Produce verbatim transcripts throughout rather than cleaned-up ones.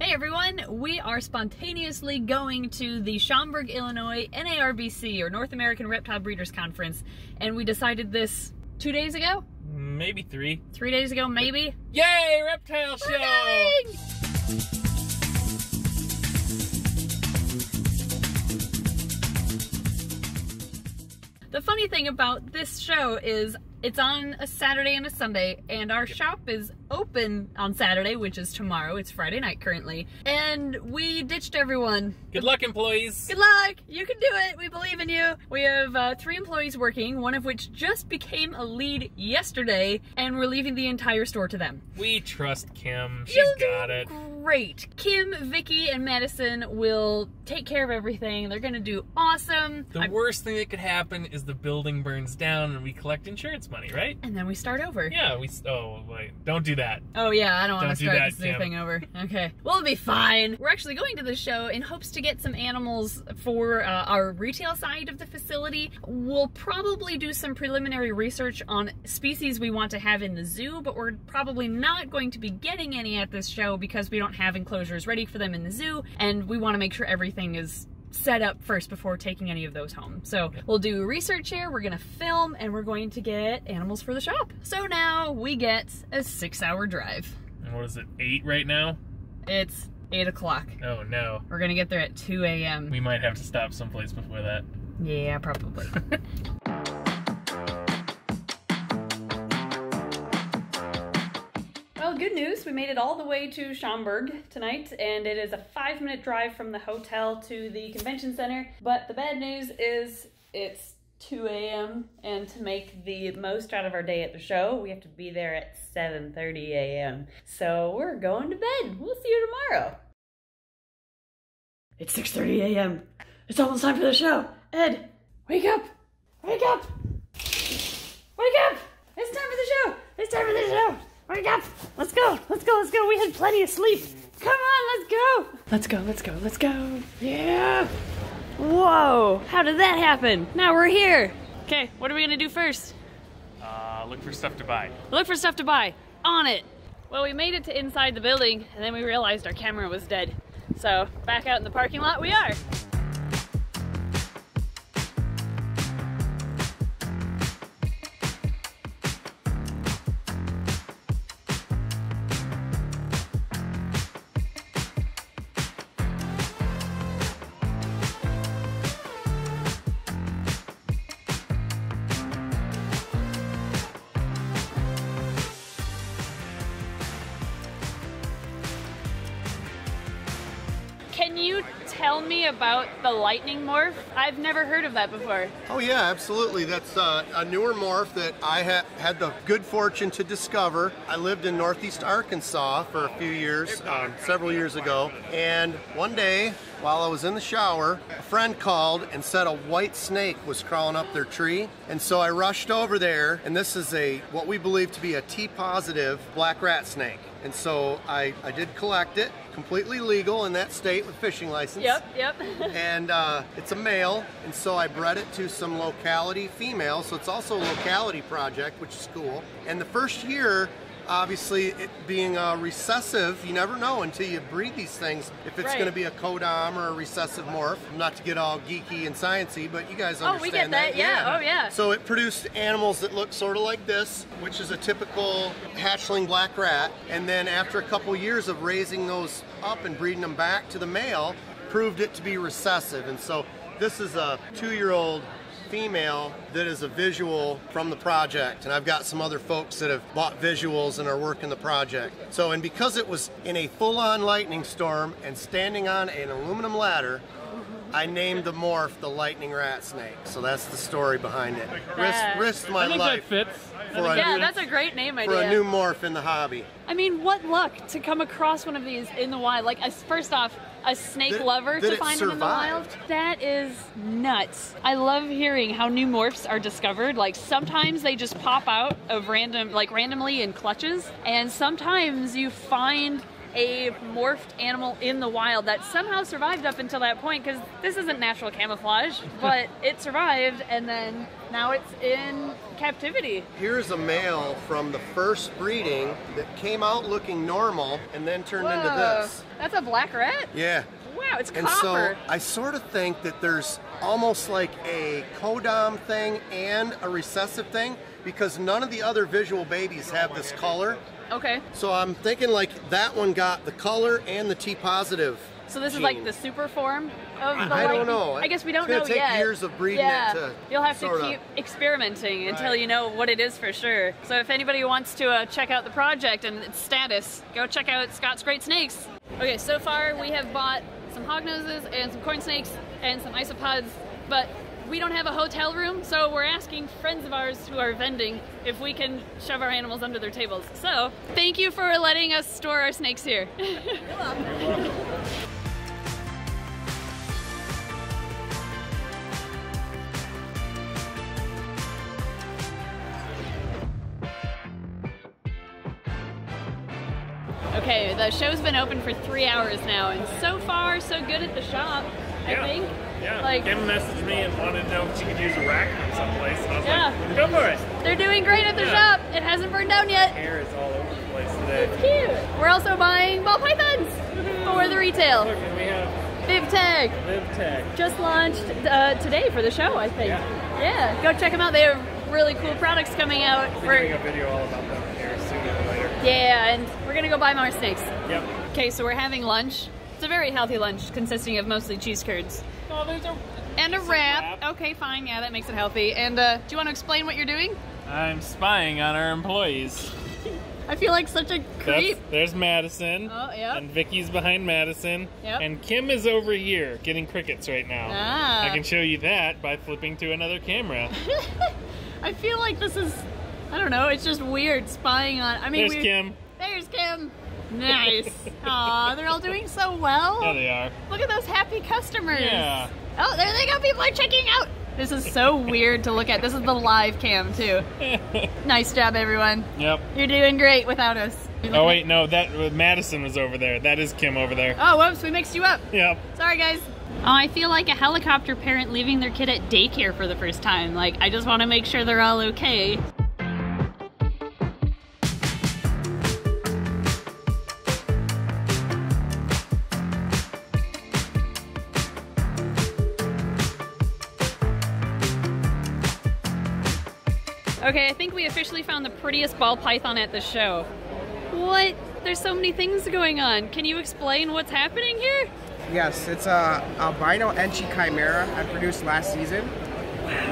Hey everyone, we are spontaneously going to the Schaumburg, Illinois N A R B C, or North American Reptile Breeders Conference, and we decided this two days ago? Maybe three. Three days ago, maybe? Yay, reptile show! We're going! The funny thing about this show is it's on a Saturday and a Sunday, and our shop is open on Saturday, which is tomorrow. It's Friday night currently, and we ditched everyone. Good luck, employees. Good luck. You can do it. We believe in you. We have uh, three employees working, one of which just became a lead yesterday, and we're leaving the entire store to them. We trust Kim. She's You'll got it. Great. Kim, Vicky, and Madison will take care of everything. They're gonna do awesome. The I'm... worst thing that could happen is the building burns down and we collect insurance money. Money, right? And then we start over. Yeah, we. Oh, wait. Don't do that. Oh, yeah, I don't want to start this new thing over. Okay. We'll be fine. We're actually going to the show in hopes to get some animals for uh, our retail side of the facility. We'll probably do some preliminary research on species we want to have in the zoo, but we're probably not going to be getting any at this show because we don't have enclosures ready for them in the zoo, and we want to make sure everything is set up first before taking any of those home. So we'll do research here, we're gonna film, and we're going to get animals for the shop. So now we get a six hour drive. And what is it, eight right now? It's eight o'clock. Oh no. We're gonna get there at two A M We might have to stop someplace before that. Yeah, probably. Good news, we made it all the way to Schaumburg tonight, and it is a five minute drive from the hotel to the convention center. But the bad news is it's two A M and to make the most out of our day at the show, we have to be there at seven thirty A M So we're going to bed. We'll see you tomorrow. It's six thirty A M It's almost time for the show. Ed, wake up! Wake up! Wake up! It's time for the show! It's time for the show! Wake up! Let's go! Let's go! Let's go! We had plenty of sleep! Come on! Let's go! Let's go! Let's go! Let's go! Yeah! Whoa! How did that happen? Now we're here! Okay, what are we gonna do first? Uh, look for stuff to buy. Look for stuff to buy! On it! Well, we made it to inside the building, and then we realized our camera was dead. So, back out in the parking lot we are! Can you tell me about the lightning morph? I've never heard of that before. Oh yeah, absolutely. That's uh, a newer morph that I ha had the good fortune to discover. I lived in Northeast Arkansas for a few years, um, several years ago, and one day while I was in the shower, a friend called and said a white snake was crawling up their tree, and so I rushed over there, and this is a what we believe to be a T-positive black rat snake. And so I, I did collect it, completely legal in that state with fishing license. Yep, yep. And uh, it's a male, and so I bred it to some locality female, so it's also a locality project, which is cool. And the first year, obviously, it being uh, recessive, you never know until you breed these things if it's right. Going to be a codom or a recessive morph. Not to get all geeky and sciencey, but you guys understand. Oh, we get that, that. Yeah. yeah. Oh, yeah. So it produced animals that look sort of like this, which is a typical hatchling black rat. And then after a couple years of raising those up and breeding them back to the male, proved it to be recessive. And so this is a two-year-old female that is a visual from the project, and I've got some other folks that have bought visuals and are working the project. So, and because it was in a full-on lightning storm and standing on an aluminum ladder, I named the morph the lightning rat snake. So that's the story behind it. Risked risk my I think life that fits. For a yeah, new, that's a great name idea. For a new morph in the hobby. I mean, what luck to come across one of these in the wild. Like, first off, a snake that, lover that to find them in the wild. That is nuts. I love hearing how new morphs are discovered. Like, sometimes they just pop out of random, like randomly in clutches, and sometimes you find a morphed animal in the wild that somehow survived up until that point, because this isn't natural camouflage, but it survived, and then now it's in captivity. Here's a male from the first breeding that came out looking normal and then turned Whoa. into this. That's a black rat? Yeah. Wow, it's and copper. So I sort of think that there's almost like a codom thing and a recessive thing, because none of the other visual babies have this color. Okay. So I'm thinking like that one got the color and the T-positive. So this gene. is like the super form of the I lightning. don't know. I guess we don't know yet. It's gonna take years of breeding yeah. it to You'll have to keep of. experimenting until right. you know what it is for sure. So if anybody wants to uh, check out the project and its status, go check out Scott's Great Snakes. Okay, so far we have bought some hognoses and some corn snakes and some isopods, but we don't have a hotel room, so we're asking friends of ours who are vending if we can shove our animals under their tables. So, thank you for letting us store our snakes here. You're welcome. You're welcome. Okay, the show's been open for three hours now, and so far, so good at the shop, I yeah. think. Yeah, like, Kim messaged me and wanted to know if she could use a rack from someplace, and I was yeah. like, go for it. They're doing great at the yeah. shop. It hasn't burned down yet. The hair is all over the place today. It's cute. We're also buying ball pythons for the retail. Okay, we have VivTech. VivTech. Just launched uh, today for the show, I think. Yeah. yeah, go check them out. They have really cool products coming out. We're doing a video all about them here sooner or later. Yeah, and we're going to go buy more snakes. Yep. Okay, so we're having lunch. It's a very healthy lunch consisting of mostly cheese curds. Oh, there's a, and a wrap. wrap. Okay, fine. Yeah, that makes it healthy. And uh, do you want to explain what you're doing? I'm spying on our employees. I feel like such a creep. That's, there's Madison. Oh, yeah. And Vicky's behind Madison. Yep. And Kim is over here getting crickets right now. Ah. I can show you that by flipping to another camera. I feel like this is, I don't know, it's just weird spying on. I mean, There's we, Kim. There's Kim. Nice. Aw, they're all doing so well. Yeah, they are. Look at those happy customers. Yeah. Oh, there they go. People are checking out. This is so weird to look at. This is the live cam, too. Nice job, everyone. Yep. You're doing great without us. Oh, wait, no. That Madison was over there. That is Kim over there. Oh, whoops. We mixed you up. Yep. Sorry, guys. Oh, I feel like a helicopter parent leaving their kid at daycare for the first time. Like, I just want to make sure they're all okay. Okay, I think we officially found the prettiest ball python at the show. What? There's so many things going on. Can you explain what's happening here? Yes, it's a albino Enchi chimera I produced last season,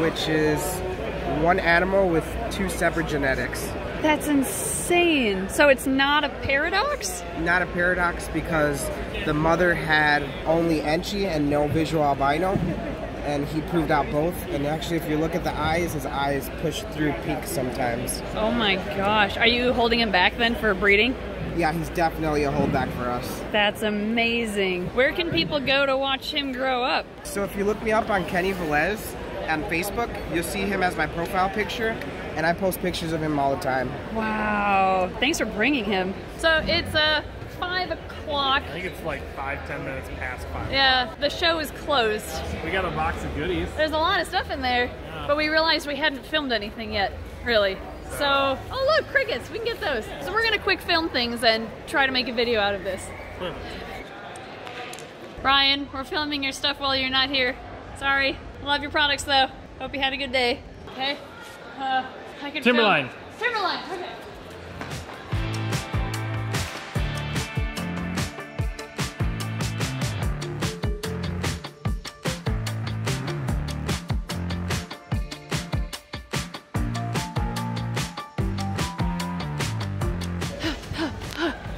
which is one animal with two separate genetics. That's insane. So it's not a paradox? Not a paradox because the mother had only Enchi and no visual albino. And he proved out both, and actually if you look at the eyes, his eyes push through peaks sometimes. Oh my gosh. Are you holding him back then for breeding? Yeah, he's definitely a holdback for us. That's amazing. Where can people go to watch him grow up? So if you look me up on Kenny Velez on Facebook, you'll see him as my profile picture. And I post pictures of him all the time. Wow. Thanks for bringing him. So it's a five o'clock. I think it's like five, ten minutes past five. Yeah, the show is closed. We got a box of goodies. There's a lot of stuff in there, yeah. but we realized we hadn't filmed anything yet, really. So, so oh look, crickets, we can get those. So we're gonna quick film things and try to make a video out of this. Perfect. Brian, we're filming your stuff while you're not here. Sorry, love your products though. Hope you had a good day, okay? Uh, I could Timberline. Film. Timberline, okay.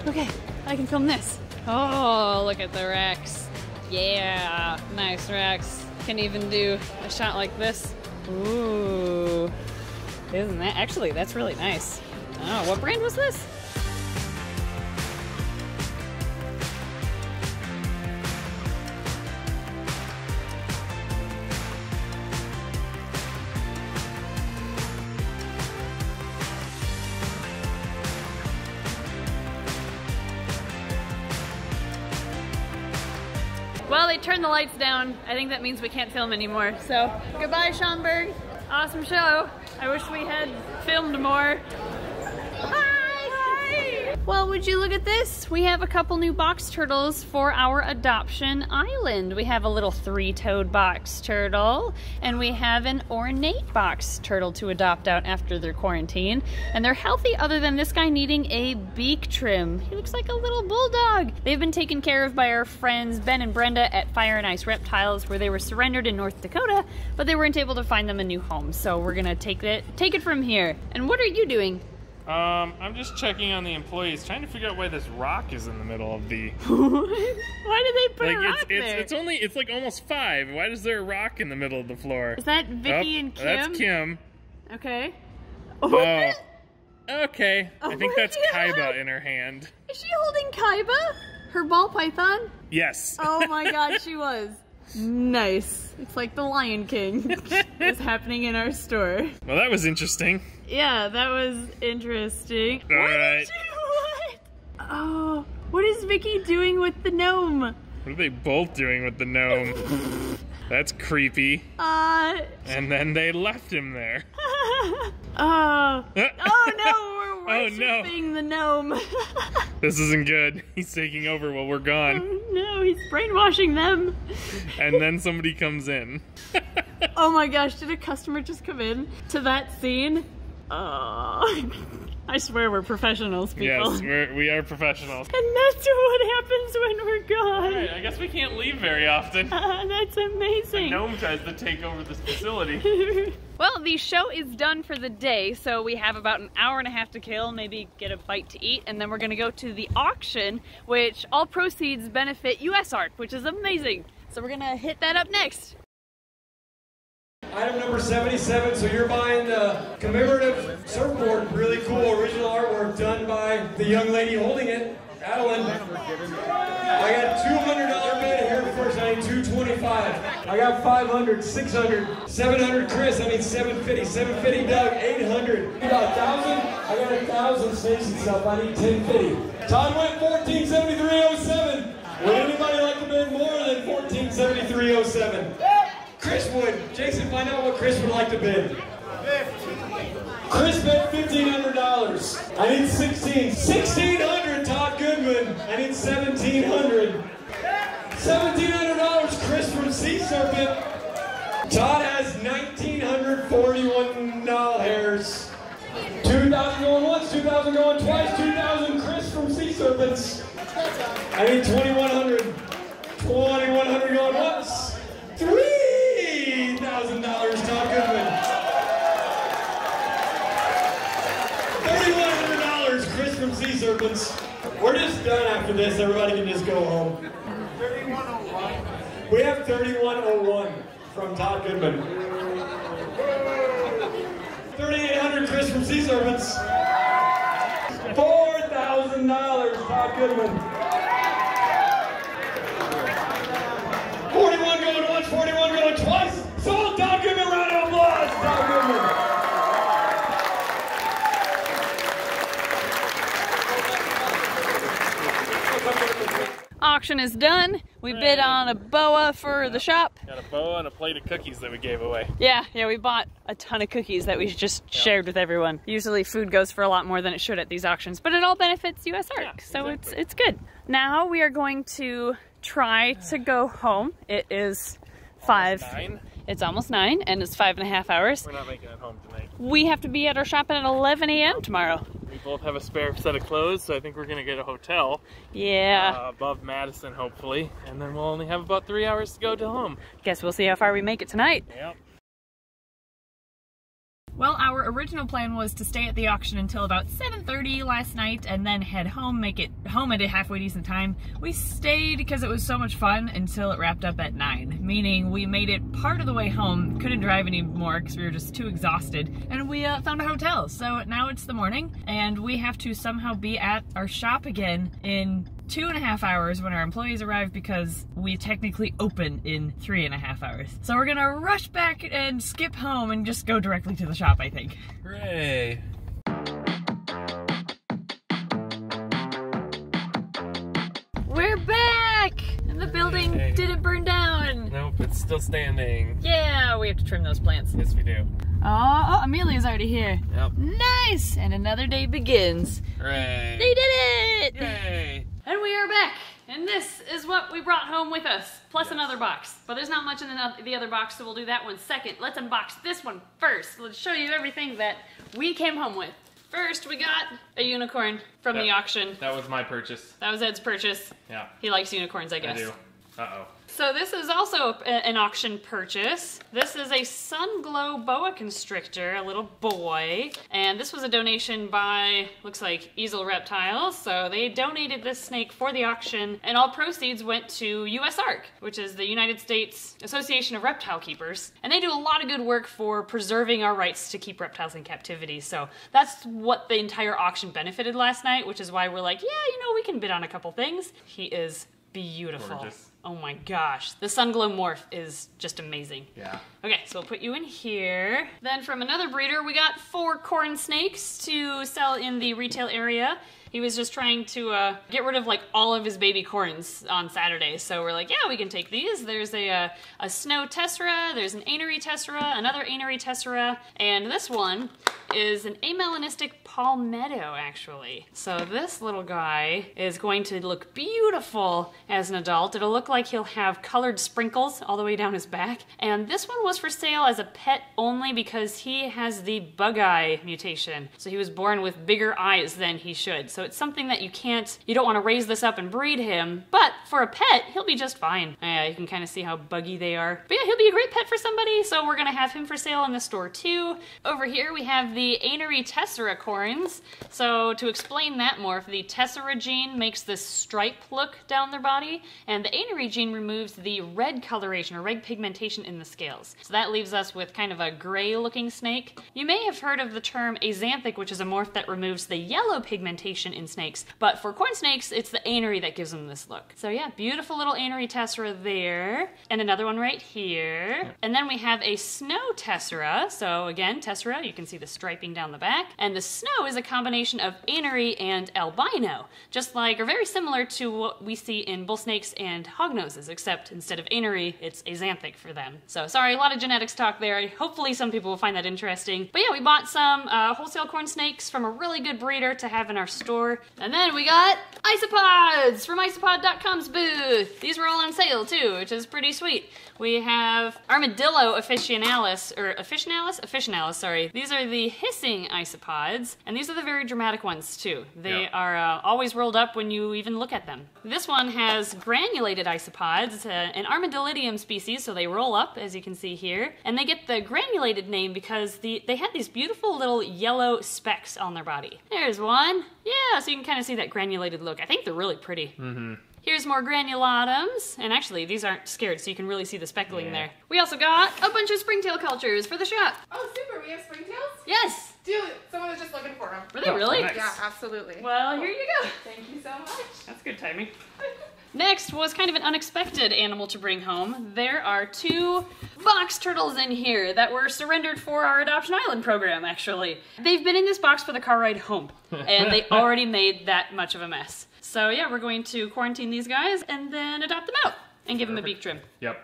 Okay, I can film this. Oh, look at the racks. Yeah, nice racks. Can even do a shot like this. Ooh, isn't that? Actually, that's really nice. Oh, what brand was this? Well, they turned the lights down. I think that means we can't film anymore. So goodbye, Schaumburg. Awesome show. I wish we had filmed more. Hi. Hi. Well, would you look at this? We have a couple new box turtles for our adoption island. We have a little three-toed box turtle, and we have an ornate box turtle to adopt out after their quarantine. And they're healthy other than this guy needing a beak trim. He looks like a little bulldog. They've been taken care of by our friends Ben and Brenda at Fire and Ice Reptiles, where they were surrendered in North Dakota, but they weren't able to find them a new home. So we're gonna take it, take it from here. And what are you doing? Um, I'm just checking on the employees, trying to figure out why this rock is in the middle of the... Why did they put like, a rock it's, it's, there? It's only, it's like almost five. Why is there a rock in the middle of the floor? Is that Vicky oh, and Kim? That's Kim. Okay. Oh. Uh, okay. Oh, I think that's Kaiba in her hand. Is she holding Kaiba? Her ball python? Yes. Oh my god, she was. Nice. It's like the Lion King is happening in our store. Well, that was interesting. Yeah, that was interesting. All what right. Did you, what? Oh, what is Vicky doing with the gnome? What are they both doing with the gnome? That's creepy. Uh. And then they left him there. Oh. Oh no, we're worshiping oh, no. the gnome. This isn't good. He's taking over while we're gone. Oh no, he's brainwashing them. And then somebody comes in. Oh my gosh, did a customer just come in to that scene? Oh, I swear we're professionals, people. Yes, we're, we are professionals. And that's what happens when we're gone. Right, I guess we can't leave very often. Uh, that's amazing. A gnome tries to take over this facility. Well, the show is done for the day, so we have about an hour and a half to kill, maybe get a bite to eat, and then we're gonna go to the auction, which all proceeds benefit U S A R K, which is amazing. So we're gonna hit that up next. Item number seventy-seven, so you're buying the commemorative surfboard, really cool original artwork done by the young lady holding it, Adeline. I got two hundred dollar bid here first, I need two twenty-five. I got five hundred, six hundred, seven hundred Chris, I need seven fifty, seven fifty Doug, eight hundred. I got one thousand, I got one thousand station stuff, I need ten fifty. Todd went fourteen seventy-three oh seven. Would anybody like to bid more than fourteen seventy-three oh seven? Chris would. Jason, find out what Chris would like to bid. Chris bid fifteen hundred dollars. I need sixteen. sixteen hundred, Todd Goodman. I need seventeen hundred. seventeen hundred dollars, Chris from Sea Serpent. Todd has one thousand nine hundred forty-one hairs. two thousand going once, two thousand going twice, two thousand Chris from Sea Serpents. I need twenty-one hundred. twenty-one hundred going once. Three. one thousand dollars, Todd Goodman. thirty-one hundred dollars, Chris from Sea Serpents. We're just done after this. Everybody can just go home. thirty-one oh one. We have thirty-one oh one from Todd Goodman. thirty-eight hundred, Chris from Sea Serpents. four thousand dollars, Todd Goodman. forty-one going once, forty-one going twice. So Todd Goodman, round of applause, Todd Goodman. Auction is done. We bid on a boa for the shop. Got a boa and a plate of cookies that we gave away. Yeah, yeah, we bought a ton of cookies that we just yeah. shared with everyone. Usually food goes for a lot more than it should at these auctions, but it all benefits U S A R C, yeah, so exactly. it's it's good. Now we are going to try to go home. It is five. Almost nine. It's almost nine, and it's five and a half hours. We're not making it home tonight. We have to be at our shop at eleven a m tomorrow. We both have a spare set of clothes, so I think we're gonna get a hotel. Yeah. Uh, above Madison, hopefully, and then we'll only have about three hours to go to home. Guess we'll see how far we make it tonight. Yep. Well, our original plan was to stay at the auction until about seven thirty last night and then head home, make it home at a halfway decent time. We stayed because it was so much fun until it wrapped up at nine, meaning we made it part of the way home, couldn't drive anymore because we were just too exhausted, and we uh, found a hotel. So now it's the morning and we have to somehow be at our shop again in two and a half hours when our employees arrive because we technically open in three and a half hours. So we're gonna rush back and skip home and just go directly to the shop, I think. Hooray. We're back! And the building hey. didn't It's still standing. Yeah, we have to trim those plants. Yes, we do. Oh, oh, Amelia's already here. Yep. Nice! And another day begins. Hooray! They did it! Yay! And we are back. And this is what we brought home with us, plus yes. another box. But there's not much in the other box, so we'll do that one second. Let's unbox this one first. Let's show you everything that we came home with. First, we got a unicorn from that, the auction. That was my purchase. That was Ed's purchase. Yeah. He likes unicorns, I guess. I do. Uh-oh. So this is also a, an auction purchase. This is a Sun Glow boa constrictor, a little boy. And this was a donation by, looks like, Easel Reptiles. So they donated this snake for the auction, and all proceeds went to U S A R K, which is the United States Association of Reptile Keepers. And they do a lot of good work for preserving our rights to keep reptiles in captivity. So that's what the entire auction benefited last night, which is why we're like, yeah, you know, we can bid on a couple things. He is beautiful. Gorgeous. Oh my gosh. The Sun Glow morph is just amazing. Yeah. Okay, so we'll put you in here. Then from another breeder, we got four corn snakes to sell in the retail area. He was just trying to uh, get rid of like all of his baby corns on Saturday. So we're like, yeah, we can take these. There's a, a, a snow tessera, there's an anery tessera, another anery tessera, and this one is an amelanistic palmetto, actually. So this little guy is going to look beautiful as an adult. It'll look like he'll have colored sprinkles all the way down his back. And this one was for sale as a pet only because he has the bug eye mutation. So he was born with bigger eyes than he should. So it's something that you can't, you don't want to raise this up and breed him, but for a pet, he'll be just fine. Yeah, you can kind of see how buggy they are. But yeah, he'll be a great pet for somebody, so we're going to have him for sale in the store too. Over here we have the anery tessera corns. So to explain that more, the tessera gene makes this stripe look down their body, and the anery gene removes the red coloration or red pigmentation in the scales. So that leaves us with kind of a gray looking snake. You may have heard of the term azanthic, which is a morph that removes the yellow pigmentation in snakes, but for corn snakes, it's the anery that gives them this look. So yeah, beautiful little anery tessera there, and another one right here. And then we have a snow tessera. So again, tessera, you can see the striping down the back, and the snow is a combination of anery and albino, just like, or very similar to what we see in bull snakes and hognoses, except instead of anery, it's azanthic for them. So sorry, a lot of genetics talk there. Hopefully some people will find that interesting. But yeah, we bought some uh, wholesale corn snakes from a really good breeder to have in our store. And then we got isopods from isopod dot com's booth. These were all on sale too, which is pretty sweet. We have Armadillo officinalis, or officinalis? Officinalis, sorry. These are the hissing isopods, and these are the very dramatic ones too. They yeah. are uh, always rolled up when you even look at them. This one has granulated isopods. It's a, an Armadillidium species, so they roll up, as you can see here. And they get the granulated name because the, they had these beautiful little yellow specks on their body. There's one. Yeah, so you can kind of see that granulated look. I think they're really pretty. Mm-hmm. Here's more granulatums, and actually these aren't scared, so you can really see the speckling yeah. there. We also got a bunch of springtail cultures for the shop. Oh, super, we have springtails? Yes. Dude, someone was just looking for them. Were they oh, really? Nice. Yeah, absolutely. Well, here you go. Thank you so much. That's good timing. Next was kind of an unexpected animal to bring home. There are two box turtles in here that were surrendered for our Adoption Island program, actually. They've been in this box for the car ride home, and they already made that much of a mess. So yeah, we're going to quarantine these guys and then adopt them out and give them a beak trim. Yep.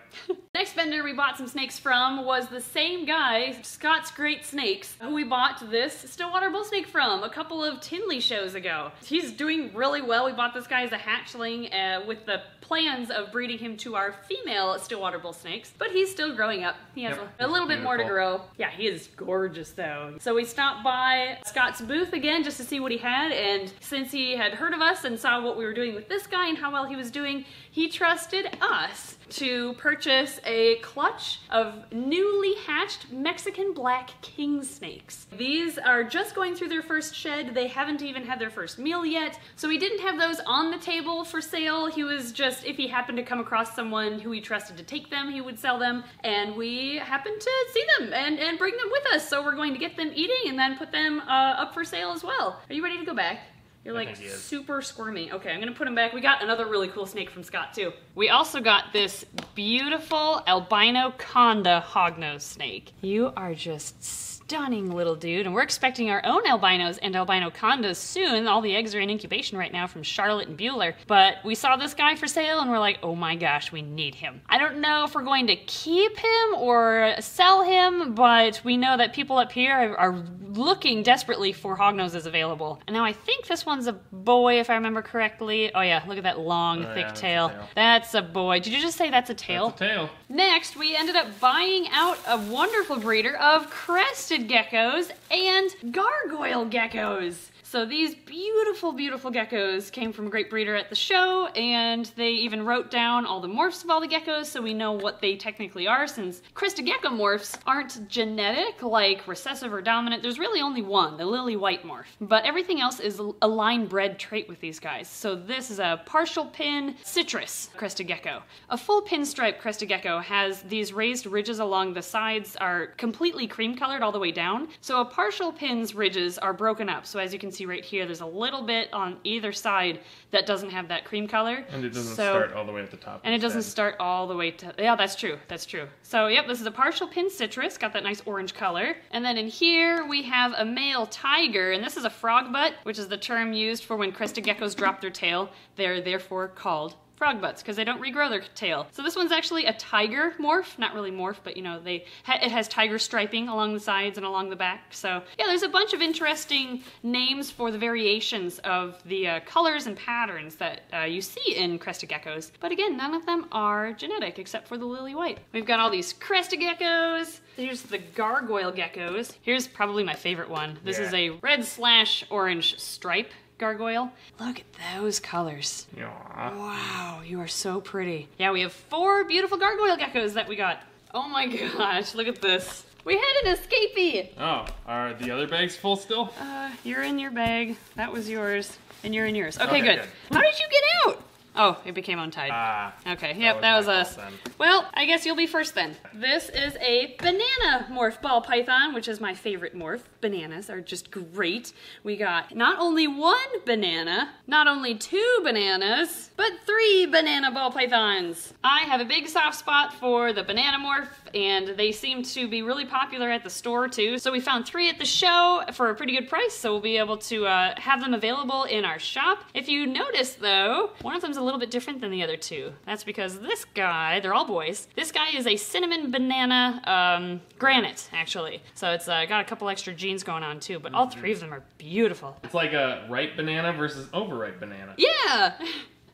Next vendor we bought some snakes from was the same guy, Scott's Great Snakes, who we bought this Stillwater Bull Snake from a couple of Tinley shows ago. He's doing really well. We bought this guy as a hatchling uh, with the plans of breeding him to our female Stillwater Bull Snakes, but he's still growing up. He has yep. a, a little bit Beautiful. more to grow. Yeah, he is gorgeous though. So we stopped by Scott's booth again just to see what he had, and since he had heard of us and saw what we were doing with this guy and how well he was doing, he trusted us to purchase a clutch of newly hatched Mexican black king snakes. These are just going through their first shed. They haven't even had their first meal yet, so he didn't have those on the table for sale. He was just, if he happened to come across someone who he trusted to take them, he would sell them, and we happened to see them and, and bring them with us. So we're going to get them eating and then put them uh, up for sale as well. Are you ready to go back? You're like super squirmy. Okay, I'm gonna put him back. We got another really cool snake from Scott too. We also got this beautiful albino conda hognose snake. You are just stunning little dude, and we're expecting our own albinos and albino condas soon. All the eggs are in incubation right now from Charlotte and Bueller, but we saw this guy for sale and we're like, oh my gosh, we need him. I don't know if we're going to keep him or sell him, but we know that people up here are looking desperately for hognoses available. And now I think this one's a boy, if I remember correctly. Oh yeah, look at that long, oh, thick yeah, tail. tail. That's a boy. Did you just say that's a tail? That's a tail. Next, we ended up buying out a wonderful breeder of crested geckos and gargoyle geckos. So these beautiful, beautiful geckos came from a great breeder at the show, and they even wrote down all the morphs of all the geckos so we know what they technically are, since crested gecko morphs aren't genetic, like recessive or dominant. There's really only one, the lily white morph. But everything else is a line bred trait with these guys. So this is a partial pin citrus crested gecko. A full pinstripe crested gecko has these raised ridges along the sides, are completely cream colored all the way down. So a partial pin's ridges are broken up. So as you can see right here, there's a little bit on either side that doesn't have that cream color. And it doesn't so, start all the way at the top. And instead. It doesn't start all the way to, yeah, that's true, that's true. So yep, this is a partial pin citrus, got that nice orange color. And then in here we have a male tiger, and this is a frog butt, which is the term used for when crested geckos drop their tail. They're therefore called frog butts because they don't regrow their tail. So this one's actually a tiger morph, not really morph, but you know, they ha it has tiger striping along the sides and along the back. So yeah, there's a bunch of interesting names for the variations of the uh, colors and patterns that uh, you see in crested geckos. But again, none of them are genetic except for the lily white. We've got all these crested geckos. Here's the gargoyle geckos. Here's probably my favorite one. This yeah. is a red slash orange stripe gargoyle. Look at those colors. Aww. Wow, you are so pretty. Yeah, we have four beautiful gargoyle geckos that we got. Oh my gosh, look at this. We had an escapee. Oh, are the other bags full still? Uh, you're in your bag. That was yours. And you're in yours. Okay, okay good. good. How did you get out? Oh, it became untied. Ah. Okay, yep, that was, that was us. Then. Well, I guess you'll be first then. This is a banana morph ball python, which is my favorite morph. Bananas are just great. We got not only one banana, not only two bananas, but three banana ball pythons. I have a big soft spot for the banana morph, and they seem to be really popular at the store too. So we found three at the show for a pretty good price, so we'll be able to uh, have them available in our shop. If you notice though, one of them's a little bit different than the other two. That's because this guy, they're all boys, this guy is a cinnamon banana um, granite, actually. So it's uh, got a couple extra genes going on too, but all three of them are beautiful. It's like a ripe banana versus overripe banana. Yeah!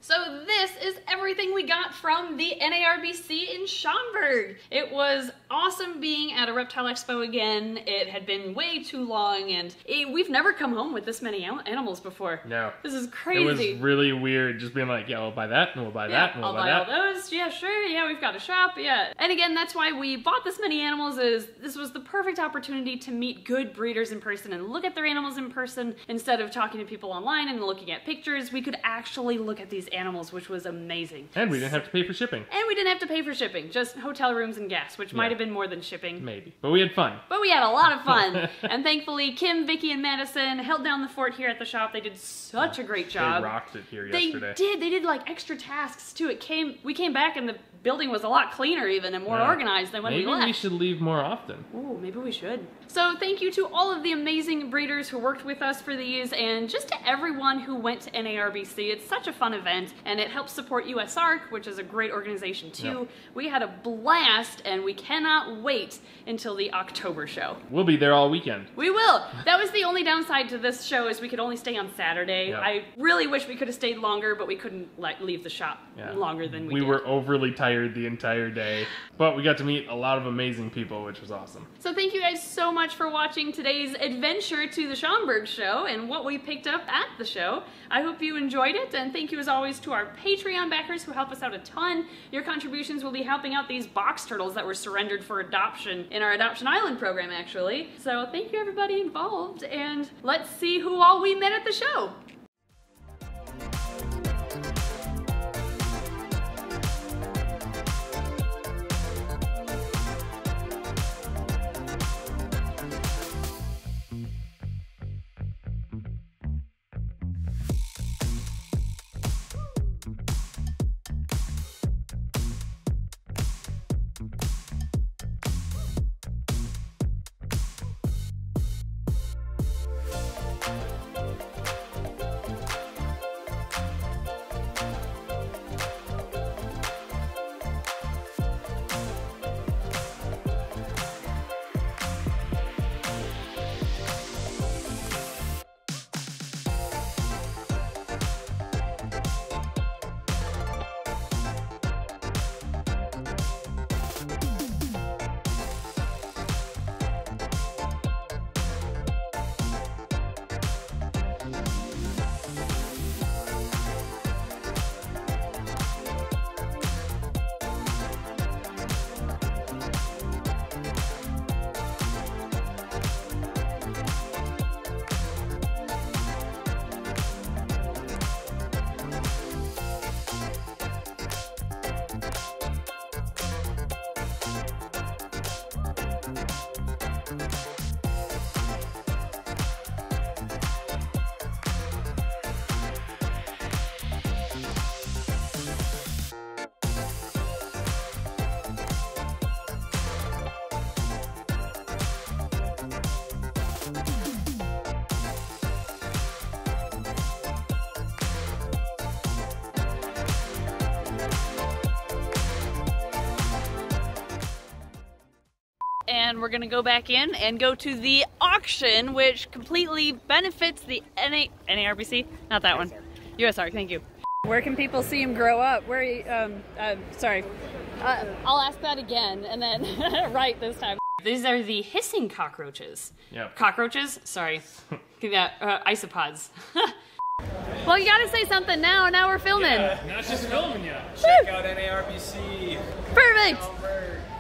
So this is everything we got from the N A R B C in Schaumburg. It was awesome being at a reptile expo again. It had been way too long, and it, we've never come home with this many animals before. No. This is crazy. It was really weird just being like, yeah, we'll buy that, and we'll buy yeah, that, and we'll I'll buy, buy that. all those, yeah, sure, yeah, we've got a shop, yeah. And again, that's why we bought this many animals, is this was the perfect opportunity to meet good breeders in person and look at their animals in person instead of talking to people online and looking at pictures. We could actually look at these animals. animals, which was amazing. And we didn't have to pay for shipping. And we didn't have to pay for shipping, just hotel rooms and gas, which yeah. might have been more than shipping. Maybe. But we had fun. But we had a lot of fun. And thankfully, Kim, Vicky, and Madison held down the fort here at the shop. They did such a great job. They rocked it here yesterday. They did. They did like extra tasks too. It came, we came back and the building was a lot cleaner even and more yeah. organized than when maybe we left. Maybe we should leave more often. Ooh, maybe we should. So thank you to all of the amazing breeders who worked with us for these, and just to everyone who went to N A R B C. It's such a fun event. And it helps support U S A R K, which is a great organization too. Yep. We had a blast, and we cannot wait until the October show. We'll be there all weekend. We will. That was the only downside to this show, is we could only stay on Saturday. Yep. I really wish we could have stayed longer, but we couldn't like leave the shop yeah. longer than we, we did. We were overly tired the entire day, but we got to meet a lot of amazing people, which was awesome. So thank you guys so much for watching today's adventure to the Schaumburg show and what we picked up at the show. I hope you enjoyed it, and thank you as always to our Patreon backers who help us out a ton. Your contributions will be helping out these box turtles that were surrendered for adoption in our Adoption Island program, actually. So thank you everybody involved, and let's see who all we met at the show. and we're gonna go back in and go to the auction, which completely benefits the N A, N A R B C, not that one, U S A R K, thank you. Where can people see him grow up? Where are you, um, uh, sorry, uh, I'll ask that again and then right this time. These are the hissing cockroaches. Yep. Cockroaches, sorry, yeah, uh, isopods. Well, you gotta say something now, now we're filming. Yeah, not just filming yet. Check out N A R B C. Perfect.